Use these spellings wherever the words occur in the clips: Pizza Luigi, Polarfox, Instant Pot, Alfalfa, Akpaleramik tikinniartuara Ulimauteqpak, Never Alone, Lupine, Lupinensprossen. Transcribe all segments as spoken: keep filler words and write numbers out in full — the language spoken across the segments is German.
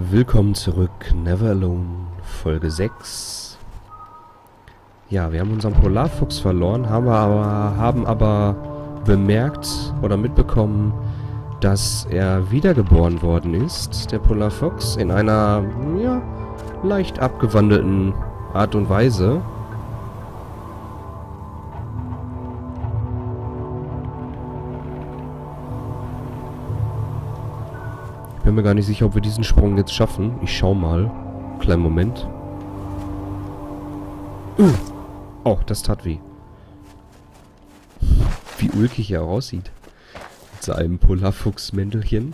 Willkommen zurück, Never Alone, Folge sechs. Ja, wir haben unseren Polarfox verloren, haben aber, haben aber bemerkt oder mitbekommen, dass er wiedergeboren worden ist, der Polarfox, in einer, ja, leicht abgewandelten Art und Weise. Ich bin mir gar nicht sicher, ob wir diesen Sprung jetzt schaffen. Ich schau mal. Kleinen Moment. Uh. Oh, das tat weh. Wie ulkig er aussieht. Mit seinem Polarfuchsmäntelchen.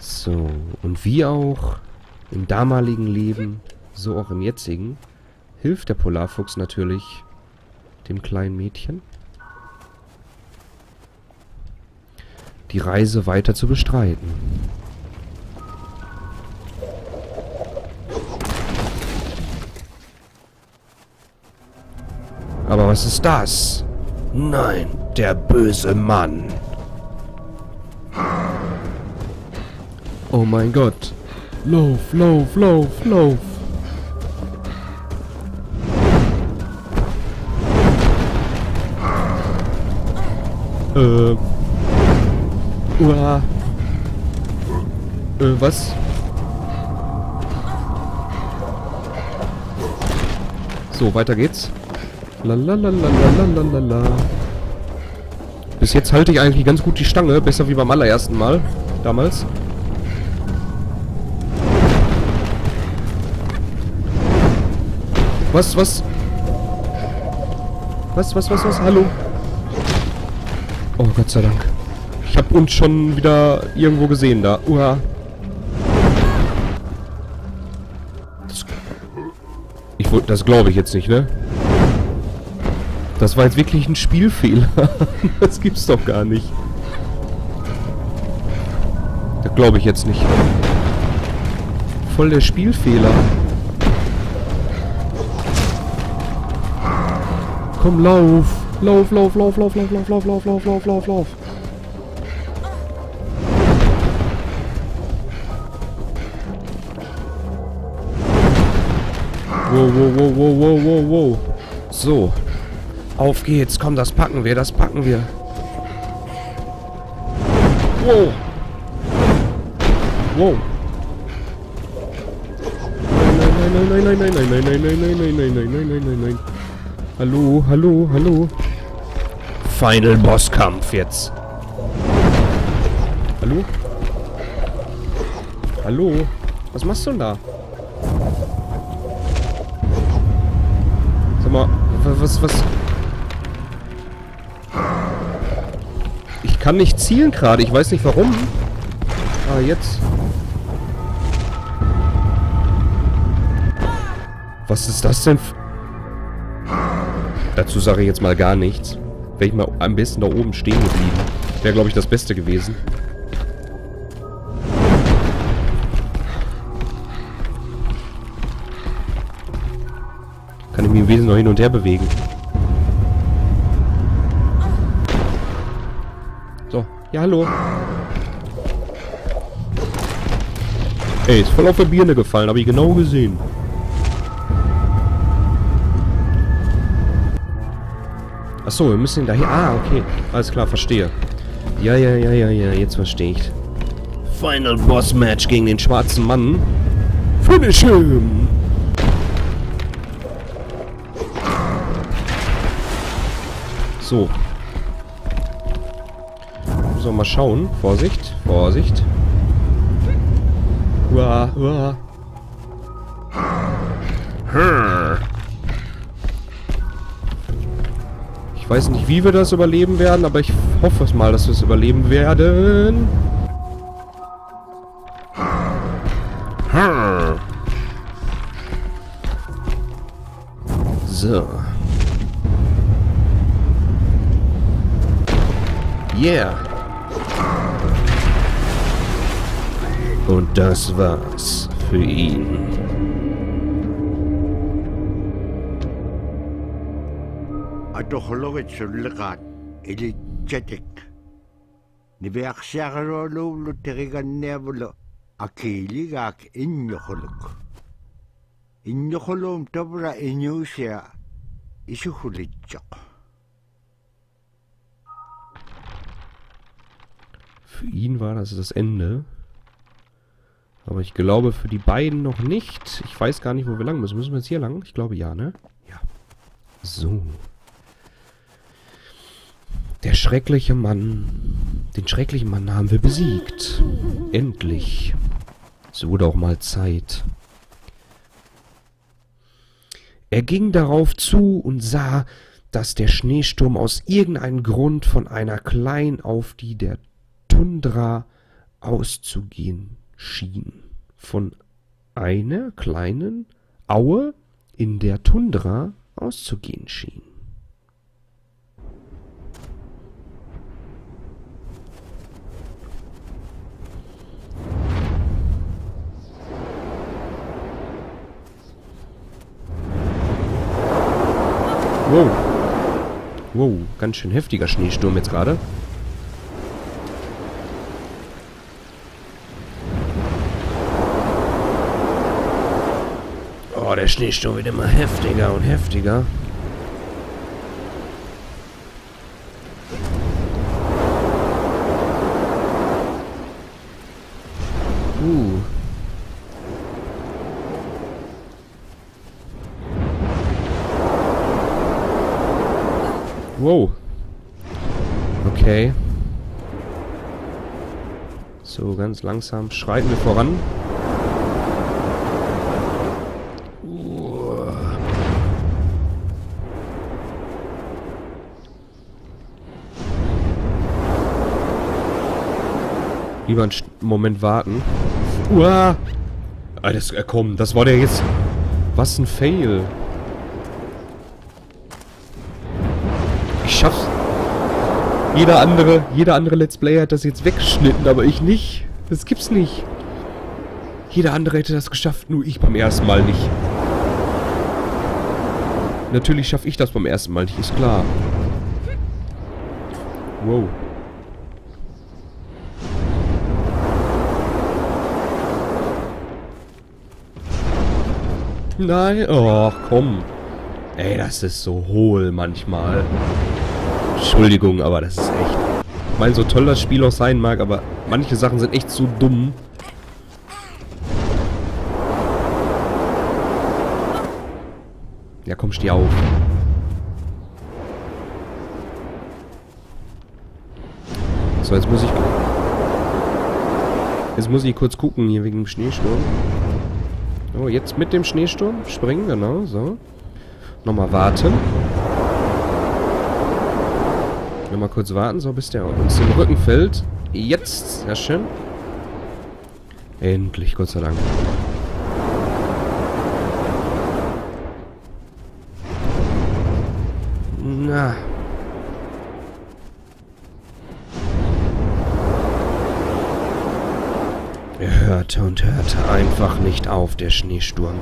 So, und wie auch im damaligen Leben, so auch im jetzigen, hilft der Polarfuchs natürlich dem kleinen Mädchen, die Reise weiter zu bestreiten. Aber was ist das? Nein, der böse Mann. Oh mein Gott. Lauf, lauf, lauf, lauf. Äh... Uah. Äh, was? So, weiter geht's. Lalalalalalala. Bis jetzt halte ich eigentlich ganz gut die Stange. Besser wie beim allerersten Mal. Damals. Was, was? Was, was, was, was? Hallo? Oh, Gott sei Dank. Ich hab uns schon wieder irgendwo gesehen da. Uha. Das, ich, das glaube ich jetzt nicht, ne? Das war jetzt wirklich ein Spielfehler. Das gibt's doch gar nicht. Das glaube ich jetzt nicht. Voll der Spielfehler. Komm, lauf. Lauf, lauf, lauf, lauf, lauf, lauf, lauf, lauf, lauf, lauf, lauf, lauf. Wow, wow, wow, wow, wow, wow. So. Auf geht's. Komm, das packen wir, das packen wir. Wow. Wow. Nein, nein, nein, nein, nein, nein, nein, nein, nein, nein, nein, nein, nein, nein, nein, nein. Hallo, hallo, hallo. Final Bosskampf jetzt. Hallo? Hallo? Was machst du denn da? Mal, was, was? Ich kann nicht zielen gerade. Ich weiß nicht warum. Ah, jetzt. Was ist das denn? Dazu sage ich jetzt mal gar nichts. Wäre ich mal am besten da oben stehen geblieben. Wäre, glaube ich, das Beste gewesen. Kann ich mich im Wesen noch hin und her bewegen. So. Ja, hallo. Ey, ist voll auf der Birne gefallen. Habe ich genau gesehen. Achso, wir müssen ihn daher... Ah, okay. Alles klar, verstehe. Ja, ja, ja, ja, ja. Jetzt verstehe ich. Final Boss Match gegen den schwarzen Mann. Finish him! So. So, mal schauen. Vorsicht. Vorsicht. Uah, uah. Ich weiß nicht, wie wir das überleben werden, aber ich hoffe es mal, dass wir es überleben werden. So. Yeah. Und das war's für ihn. Niviaqsiaqarualuullu tiqiganniavulu akiiligaak inñuquluk. Inñuquluum topra iñuusia isugulitsoq. Für ihn war das das Ende. Aber ich glaube für die beiden noch nicht. Ich weiß gar nicht, wo wir lang müssen. Müssen wir jetzt hier lang? Ich glaube ja, ne? Ja. So. Der schreckliche Mann. Den schrecklichen Mann haben wir besiegt. Endlich. Es wurde auch mal Zeit. Er ging darauf zu und sah, dass der Schneesturm aus irgendeinem Grund von einer kleinen auf die der Tundra auszugehen schien. Von einer kleinen Aue in der Tundra auszugehen schien. Wow. Wow, ganz schön heftiger Schneesturm jetzt gerade. Oh, der Schneesturm wird immer heftiger und heftiger. Uh. Wow. Okay. So, ganz langsam schreiten wir voran. Lieber einen Moment warten. Uah! Ah, das, komm, das war der jetzt... Was ein Fail. Ich schaff's. Jeder andere, jeder andere Let's Player hat das jetzt weggeschnitten, aber ich nicht. Das gibt's nicht. Jeder andere hätte das geschafft, nur ich beim ersten Mal nicht. Natürlich schaffe ich das beim ersten Mal nicht, ist klar. Wow. Nein, oh, komm. Ey, das ist so hohl manchmal. Entschuldigung, aber das ist echt... Ich meine, so toll das Spiel auch sein mag, aber manche Sachen sind echt zu dumm. Ja, komm, steh auf. So, jetzt muss ich... Jetzt muss ich kurz gucken, hier wegen dem Schneesturm. Oh, jetzt mit dem Schneesturm springen, genau, so. Nochmal warten. Nochmal kurz warten, so bis der uns in den Rücken fällt. Jetzt, sehr schön. Endlich, Gott sei Dank. Na. Er hörte und hörte einfach nicht auf, der Schneesturm.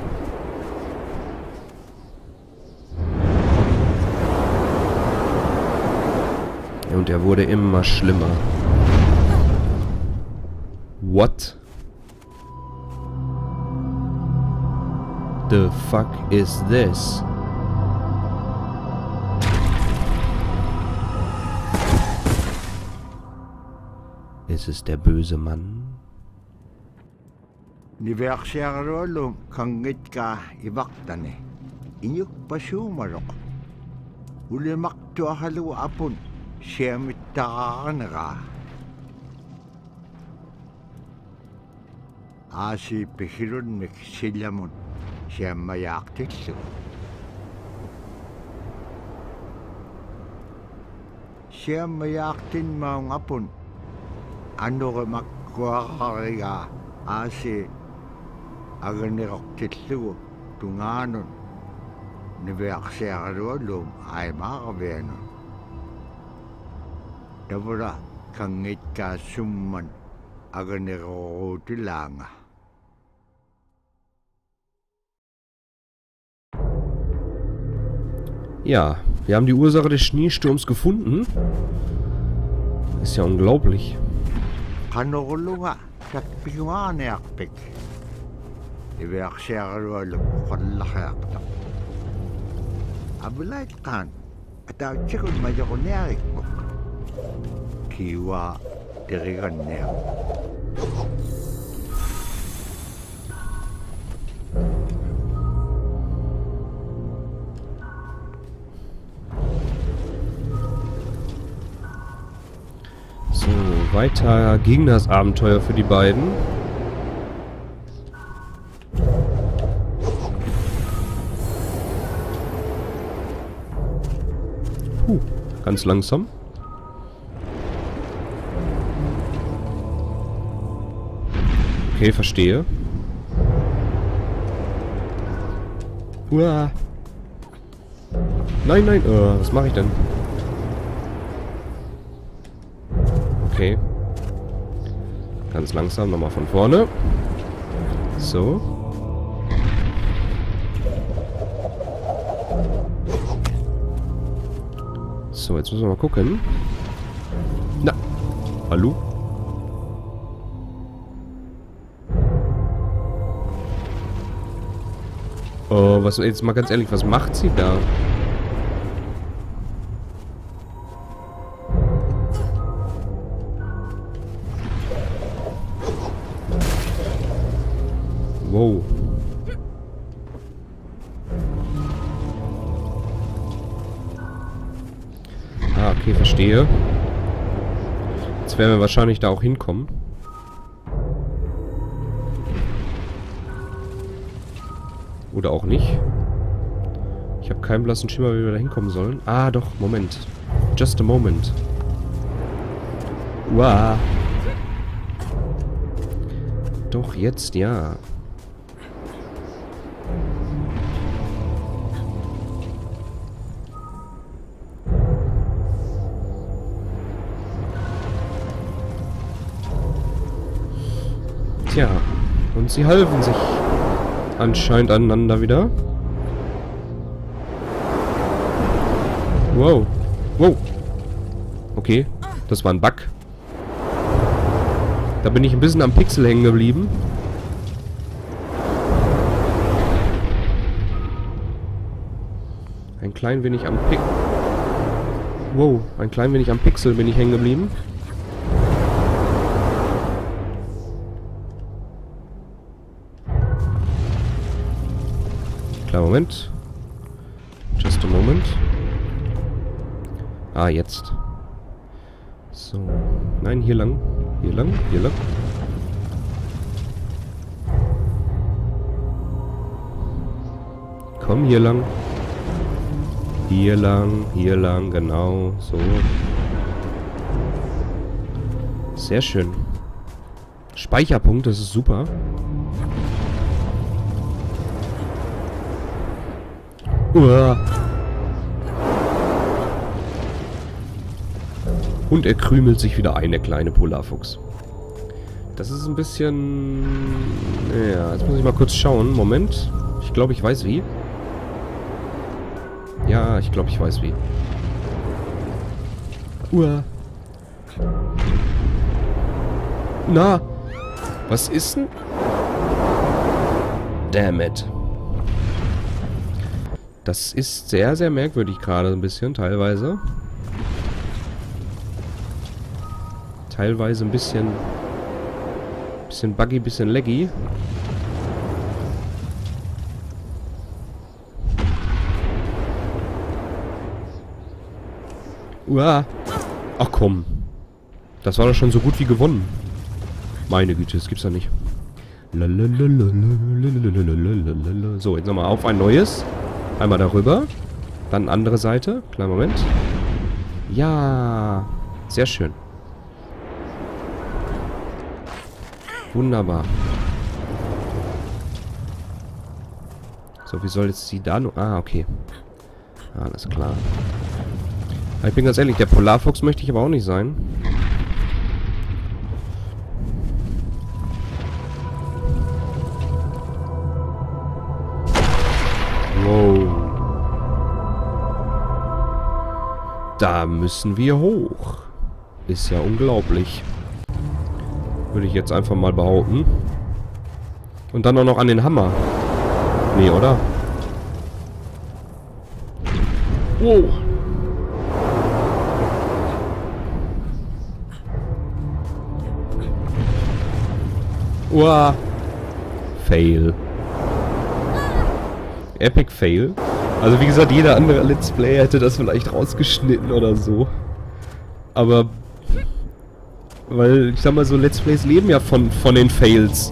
Und er wurde immer schlimmer. What? The fuck is this? Ist es der böse Mann? Niverxerolum kangitka iwaktane inyuk pasumarok ulimaktuahalu apun siamittaranra asi pehilunnik sillamun siammayaqtillu siammayaqtinmaung apun anorimakkuarariga asi aganiroqtillugu tungaanun niviaqsiaqaluallum aimaqavianun tavra kangitka summan aganiroqutilaanga Ja, wir haben die Ursache des Schneesturms gefunden. Ist ja unglaublich. qanurulluga tatpiguaaniarpik iviarsiaralualu qollaqiaqtaq abulaitqaan ataatsikun majoquniarikpuk kiwa teriganniaq Weiter ging das Abenteuer für die beiden. Huh, ganz langsam. Okay, verstehe. Uah. Nein, nein, uh, was mache ich denn? Okay. Ganz langsam, nochmal von vorne. So. So, jetzt müssen wir mal gucken. Na. Hallo? Oh, was, jetzt mal ganz ehrlich, was macht sie da? Wow. Ah, okay, verstehe. Jetzt werden wir wahrscheinlich da auch hinkommen. Oder auch nicht. Ich habe keinen blassen Schimmer, wie wir da hinkommen sollen. Ah, doch, Moment. Just a moment. Wow. Doch, jetzt, ja. Ja, und sie halfen sich anscheinend aneinander wieder. Wow. Wow. Okay, das war ein Bug. Da bin ich ein bisschen am Pixel hängen geblieben. Ein klein wenig am Pixel. Wow, ein klein wenig am Pixel bin ich hängen geblieben. Moment. Just a moment. Ah, jetzt. So. Nein, hier lang. Hier lang, hier lang. Komm, hier lang. Hier lang, hier lang, genau. So. Sehr schön. Speicherpunkt, das ist super. Uah. Und er krümelt sich wieder ein, der kleine Polarfuchs. Das ist ein bisschen... Ja, jetzt muss ich mal kurz schauen. Moment. Ich glaube, ich weiß wie. Ja, ich glaube, ich weiß wie. Uah. Na! Was ist denn? Damn it. Das ist sehr, sehr merkwürdig gerade ein bisschen, teilweise. Teilweise ein bisschen... Bisschen buggy, bisschen laggy. Uah. Ach komm. Das war doch schon so gut wie gewonnen. Meine Güte, das gibt's doch nicht. So, jetzt nochmal auf ein neues. Einmal darüber. Dann andere Seite. Kleinen Moment. Ja. Sehr schön. Wunderbar. So, wie soll jetzt die da nur... Ah, okay. Alles klar. Ich bin ganz ehrlich, der Polarfuchs möchte ich aber auch nicht sein. Da müssen wir hoch. Ist ja unglaublich. Würde ich jetzt einfach mal behaupten. Und dann auch noch an den Hammer. Nee, oder? Wow. Uah. Fail. Epic Fail. Also wie gesagt, jeder andere Let's Player hätte das vielleicht rausgeschnitten oder so. Aber... Weil, ich sag mal so, Let's Plays leben ja von, von den Fails.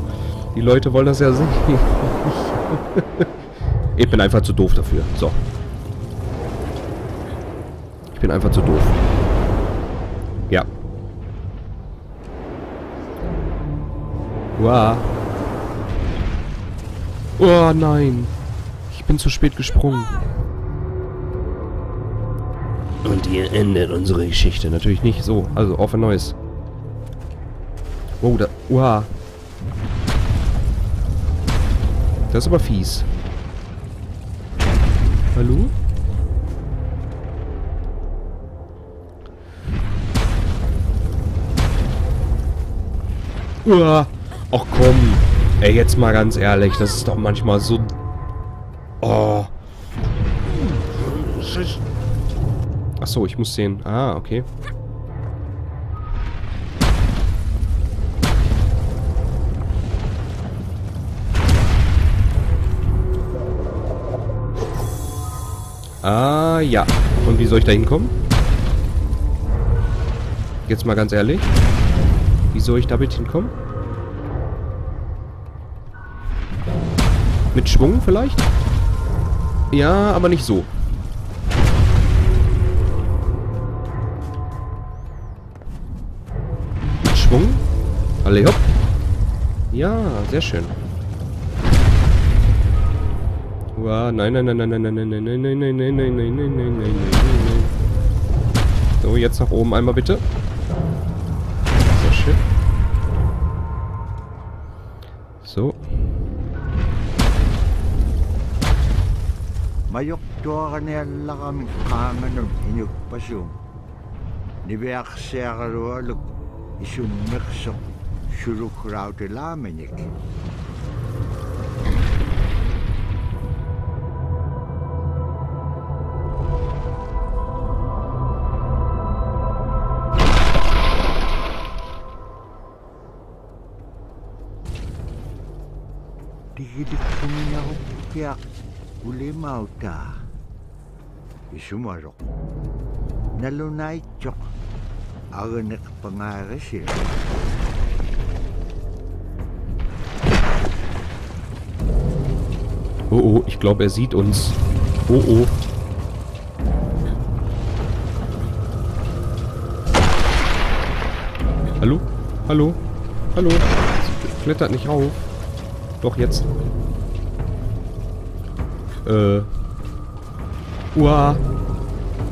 Die Leute wollen das ja sehen. Ich bin einfach zu doof dafür. So. Ich bin einfach zu doof. Ja. Wow. Oh nein. Ich bin zu spät gesprungen. Und hier endet unsere Geschichte. Natürlich nicht so. Also, auf ein neues. Wow, da... Wow. Das ist aber fies. Hallo? Uah. Ach komm. Ey, jetzt mal ganz ehrlich. Das ist doch manchmal so... Oh. Achso, ich muss den... Ah, okay. Ah, ja. Und wie soll ich da hinkommen? Jetzt mal ganz ehrlich. Wie soll ich damit hinkommen? Mit Schwung vielleicht? Ja, aber nicht so. Mit Schwung? Alle hopp. Ja, sehr schön. Nein, nein, nein, nein, nein, nein, nein, nein, nein, nein, nein, nein, nein, nein, nein, nein, nein. So, jetzt nach oben einmal bitte. Sehr schön. So. Tikinniartuara Ulimauteqpak. Isumarok. Nalunaitok. Agenek pangarisil. Oh oh, ich glaube, er sieht uns. Oh oh. Hallo? Hallo? Hallo? Es klettert nicht auf. Doch, jetzt. Äh. Uah.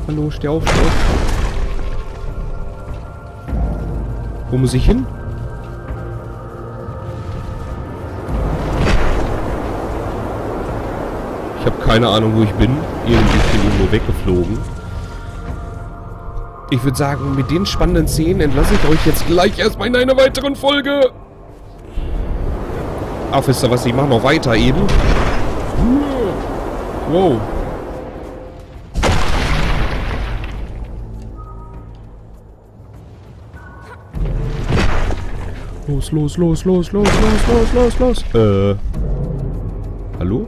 Hallo, steh auf, steh auf. Wo muss ich hin? Ich habe keine Ahnung, wo ich bin. Irgendwie bin ich nur weggeflogen. Ich würde sagen, mit den spannenden Szenen entlasse ich euch jetzt gleich erstmal in einer weiteren Folge. Ach, wisst ihr was? Ich mache noch weiter eben. Wow. Los, los, los, los, los, los, los, los, los. Äh. Hallo?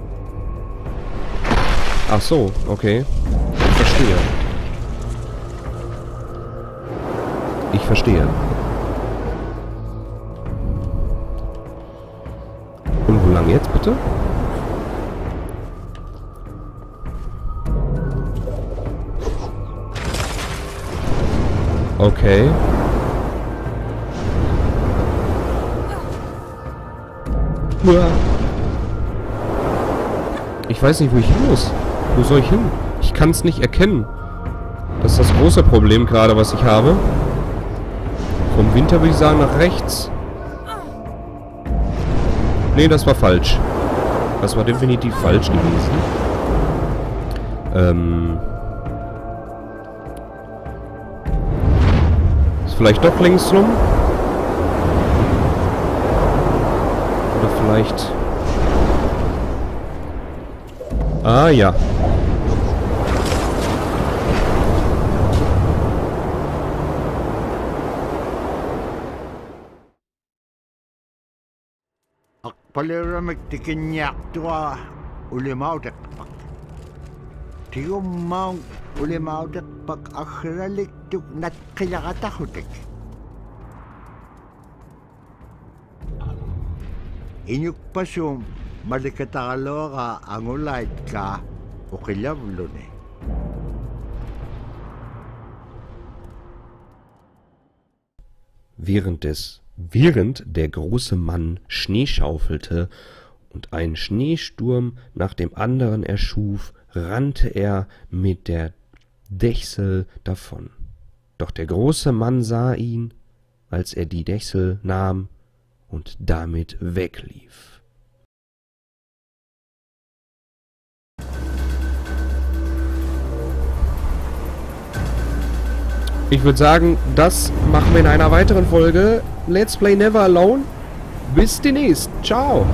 Ach so, okay. Ich verstehe. Ich verstehe. Jetzt bitte. Okay. Ich weiß nicht, wo ich hin muss. Wo soll ich hin? Ich kann es nicht erkennen. Das ist das große Problem gerade, was ich habe. Vom Winter würde ich sagen nach rechts. Nee, das war falsch. Das war definitiv falsch gewesen. Ähm. Ist vielleicht doch links rum? vielleicht. Ah ja. Akpaleramik tikinniartuara Ulimauteqpak. Tiummaung Ulimauteqpak akhraliqtuk natqilaqataqutik. Inyukpasum malikataqaloqa angulait ka uqillavluni. Während des Während der große Mann Schnee schaufelte und einen Schneesturm nach dem anderen erschuf, rannte er mit der Dechsel davon. Doch der große Mann sah ihn, als er die Dechsel nahm und damit weglief. Ich würde sagen, das machen wir in einer weiteren Folge. Let's Play Never Alone. Bis demnächst. Ciao.